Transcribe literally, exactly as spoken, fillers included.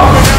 go!